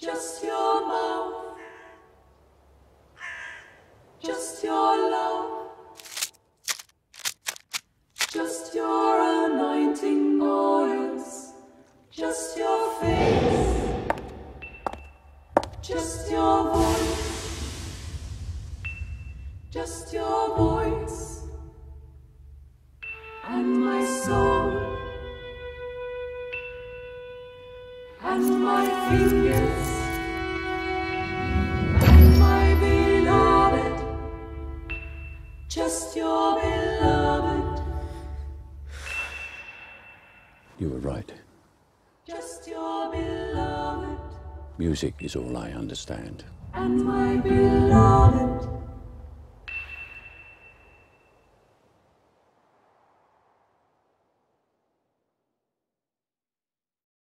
Just your mouth, just your love, just your anointing oils, just your face, just your voice, just your voice, and my soul, and my fingers, and my beloved, just your beloved. You were right. Just your beloved. Music is all I understand. And my beloved.